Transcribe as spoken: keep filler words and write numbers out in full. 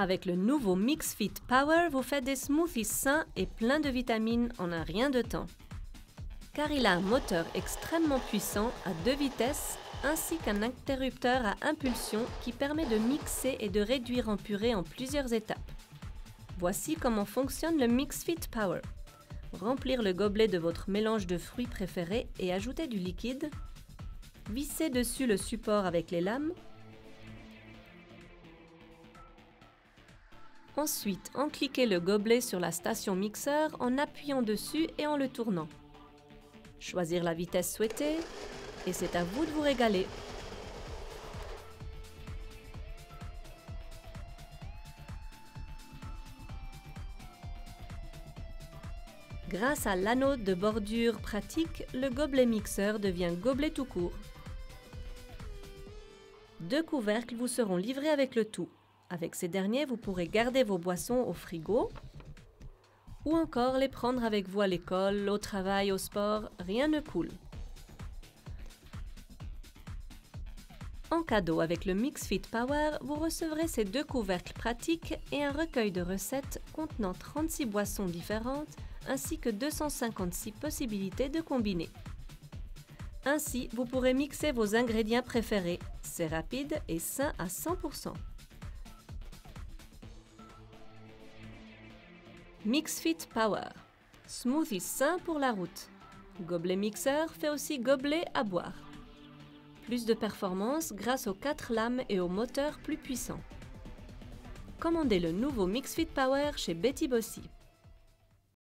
Avec le nouveau MixFIT Power, vous faites des smoothies sains et pleins de vitamines en un rien de temps. Car il a un moteur extrêmement puissant à deux vitesses ainsi qu'un interrupteur à impulsion qui permet de mixer et de réduire en purée en plusieurs étapes. Voici comment fonctionne le MixFIT Power. Remplir le gobelet de votre mélange de fruits préférés et ajouter du liquide. Vissez dessus le support avec les lames. Ensuite, encliquez le gobelet sur la station mixeur en appuyant dessus et en le tournant. Choisir la vitesse souhaitée et c'est à vous de vous régaler. Grâce à l'anneau de bordure pratique, le gobelet mixeur devient gobelet tout court. Deux couvercles vous seront livrés avec le tout. Avec ces derniers, vous pourrez garder vos boissons au frigo ou encore les prendre avec vous à l'école, au travail, au sport, rien ne coule. En cadeau avec le MixFIT Power, vous recevrez ces deux couvercles pratiques et un recueil de recettes contenant trente-six boissons différentes ainsi que deux cent cinquante-six possibilités de combiner. Ainsi, vous pourrez mixer vos ingrédients préférés. C'est rapide et sain à cent pour cent. MixFIT Power. Smoothie sain pour la route. Gobelet mixeur fait aussi gobelet à boire. Plus de performance grâce aux quatre lames et au moteur plus puissant. Commandez le nouveau MixFIT Power chez Betty Bossi.